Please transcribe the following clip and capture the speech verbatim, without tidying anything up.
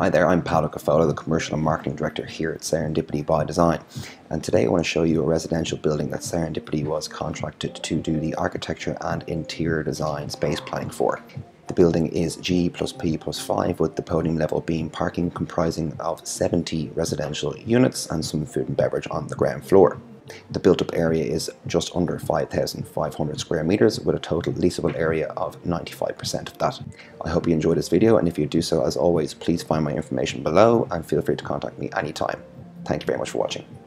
Hi there, I'm Paolo Cafolla, the Commercial and Marketing Director here at Serendipity by Design, and today I want to show you a residential building that Serendipity was contracted to do the architecture and interior design space planning for. The building is G plus P plus five with the podium level beam parking comprising of seventy residential units and some food and beverage on the ground floor. The built-up area is just under five thousand five hundred square meters with a total leasable area of ninety-five percent of that. I hope you enjoyed this video, and if you do so, as always, please find my information below and feel free to contact me anytime. Thank you very much for watching.